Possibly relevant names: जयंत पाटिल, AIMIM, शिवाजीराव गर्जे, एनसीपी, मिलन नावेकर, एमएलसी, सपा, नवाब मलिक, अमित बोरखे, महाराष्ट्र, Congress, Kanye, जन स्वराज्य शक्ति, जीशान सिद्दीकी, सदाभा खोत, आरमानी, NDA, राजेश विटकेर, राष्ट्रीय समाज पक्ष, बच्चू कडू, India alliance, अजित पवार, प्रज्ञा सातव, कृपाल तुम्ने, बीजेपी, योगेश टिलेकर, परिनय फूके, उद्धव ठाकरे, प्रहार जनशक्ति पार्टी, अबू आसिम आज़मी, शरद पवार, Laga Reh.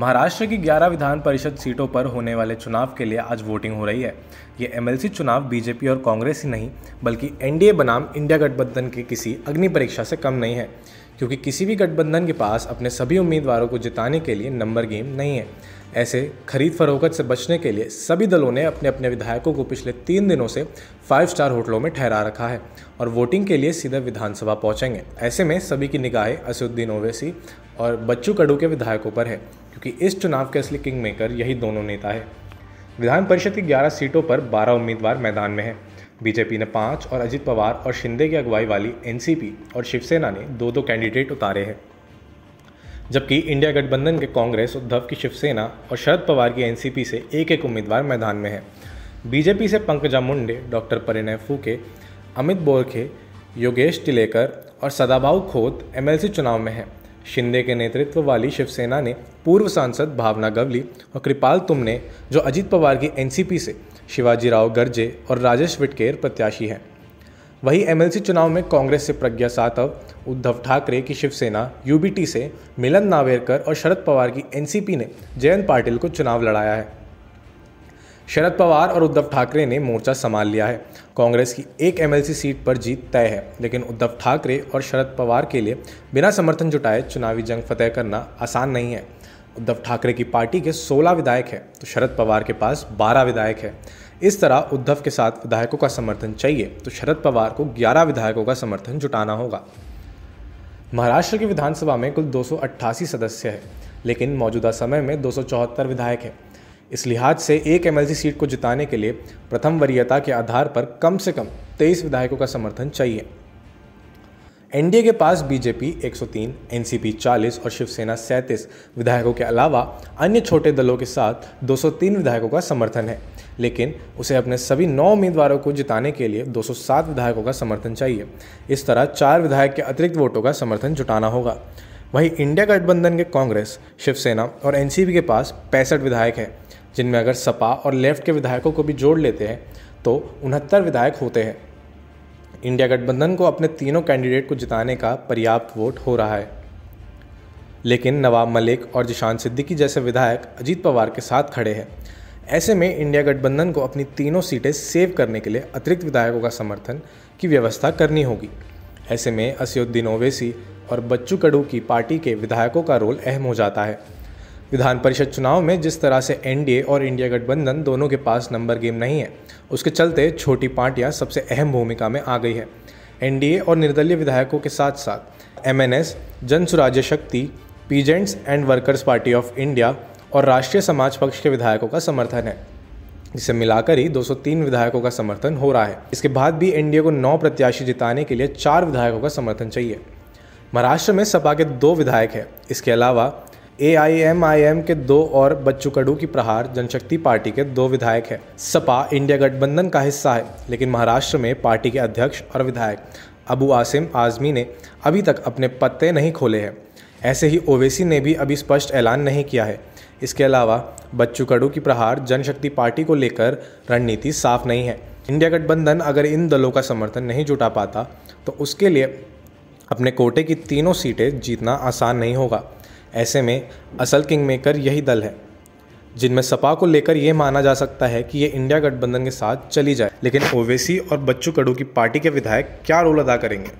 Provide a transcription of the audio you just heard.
महाराष्ट्र की 11 विधान परिषद सीटों पर होने वाले चुनाव के लिए आज वोटिंग हो रही है। ये एमएलसी चुनाव बीजेपी और कांग्रेस ही नहीं बल्कि एनडीए बनाम इंडिया गठबंधन के किसी अग्नि परीक्षा से कम नहीं है, क्योंकि किसी भी गठबंधन के पास अपने सभी उम्मीदवारों को जिताने के लिए नंबर गेम नहीं है। ऐसे खरीद फरोख्त से बचने के लिए सभी दलों ने अपने अपने विधायकों को पिछले 3 दिनों से 5-स्टार होटलों में ठहरा रखा है और वोटिंग के लिए सीधा विधानसभा पहुंचेंगे। ऐसे में सभी की निगाहें असदुद्दीन ओवैसी और बच्चू कडू के विधायकों पर है, क्योंकि इस चुनाव के असली किंग मेकर यही दोनों नेता है। विधान परिषद की 11 सीटों पर 12 उम्मीदवार मैदान में हैं। बीजेपी ने 5 और अजित पवार और शिंदे की अगुवाई वाली एनसीपी और शिवसेना ने 2-2 कैंडिडेट उतारे हैं, जबकि इंडिया गठबंधन के कांग्रेस, उद्धव की शिवसेना और शरद पवार की एनसीपी से 1-1 उम्मीदवार मैदान में है। बीजेपी से पंकजा मुंडे, डॉक्टर परिनय फूके, अमित बोरखे, योगेश टिलेकर और सदाभा खोत एमएलसी चुनाव में हैं। शिंदे के नेतृत्व वाली शिवसेना ने पूर्व सांसद भावना गवळी और कृपाल तुम्ने, जो अजित पवार की एनसीपी से शिवाजीराव गर्जे और राजेश विटकेर प्रत्याशी हैं। वहीं एमएलसी चुनाव में कांग्रेस से प्रज्ञा सातव, उद्धव ठाकरे की शिवसेना, यूबीटी से मिलन नावेकर और शरद पवार की एनसीपी ने जयंत पाटिल को चुनाव लड़ाया है। शरद पवार और उद्धव ठाकरे ने मोर्चा संभाल लिया है। कांग्रेस की 1 एमएलसी सीट पर जीत तय है, लेकिन उद्धव ठाकरे और शरद पवार के लिए बिना समर्थन जुटाए चुनावी जंग फतेह करना आसान नहीं है। उद्धव ठाकरे की पार्टी के 16 विधायक हैं तो शरद पवार के पास 12 विधायक हैं। इस तरह उद्धव के 7 विधायकों का समर्थन चाहिए तो शरद पवार को 11 विधायकों का समर्थन जुटाना होगा। महाराष्ट्र की विधानसभा में कुल 288 सदस्य हैं, लेकिन मौजूदा समय में 274 विधायक हैं। इस लिहाज से 1 एमएलसी सीट को जिताने के लिए प्रथम वरीयता के आधार पर कम से कम 23 विधायकों का समर्थन चाहिए। एनडीए के पास बीजेपी 103, एनसीपी 40 और शिवसेना 37 विधायकों के अलावा अन्य छोटे दलों के साथ 203 विधायकों का समर्थन है, लेकिन उसे अपने सभी 9 उम्मीदवारों को जिताने के लिए 207 विधायकों का समर्थन चाहिए। इस तरह 4 विधायक के अतिरिक्त वोटों का समर्थन जुटाना होगा। वहीं इंडिया गठबंधन के कांग्रेस, शिवसेना और एनसीपी के पास 65 विधायक हैं, जिनमें अगर सपा और लेफ्ट के विधायकों को भी जोड़ लेते हैं तो 69 विधायक होते हैं। इंडिया गठबंधन को अपने 3 कैंडिडेट को जिताने का पर्याप्त वोट हो रहा है, लेकिन नवाब मलिक और जीशान सिद्दीकी जैसे विधायक अजीत पवार के साथ खड़े हैं। ऐसे में इंडिया गठबंधन को अपनी 3 सीटें सेव करने के लिए अतिरिक्त विधायकों का समर्थन की व्यवस्था करनी होगी। ऐसे में असदुद्दीन ओवैसी और बच्चू कडू की पार्टी के विधायकों का रोल अहम हो जाता है। विधान परिषद चुनाव में जिस तरह से एनडीए और इंडिया गठबंधन दोनों के पास नंबर गेम नहीं है, उसके चलते छोटी पार्टियां सबसे अहम भूमिका में आ गई है। एनडीए और निर्दलीय विधायकों के साथ साथ एमएनएस, जन स्वराज्य शक्ति, peasants and workers party of India और राष्ट्रीय समाज पक्ष के विधायकों का समर्थन है, जिसे मिलाकर ही 203 विधायकों का समर्थन हो रहा है। इसके बाद भी एनडीए को 9 प्रत्याशी जिताने के लिए 4 विधायकों का समर्थन चाहिए। महाराष्ट्र में सपा के 2 विधायक हैं, इसके अलावा AIMIM के 2 और बच्चू कडू की प्रहार जनशक्ति पार्टी के 2 विधायक हैं। सपा इंडिया गठबंधन का हिस्सा है, लेकिन महाराष्ट्र में पार्टी के अध्यक्ष और विधायक अबू आसिम आज़मी ने अभी तक अपने पत्ते नहीं खोले हैं। ऐसे ही ओवैसी ने भी अभी स्पष्ट ऐलान नहीं किया है। इसके अलावा बच्चू कडू की प्रहार जनशक्ति पार्टी को लेकर रणनीति साफ नहीं है। इंडिया गठबंधन अगर इन दलों का समर्थन नहीं जुटा पाता तो उसके लिए अपने कोटे की 3 सीटें जीतना आसान नहीं होगा। ऐसे में असल किंगमेकर यही दल है, जिनमें सपा को लेकर यह माना जा सकता है कि ये इंडिया गठबंधन के साथ चली जाए, लेकिन ओवैसी और बच्चू कडू की पार्टी के विधायक क्या रोल अदा करेंगे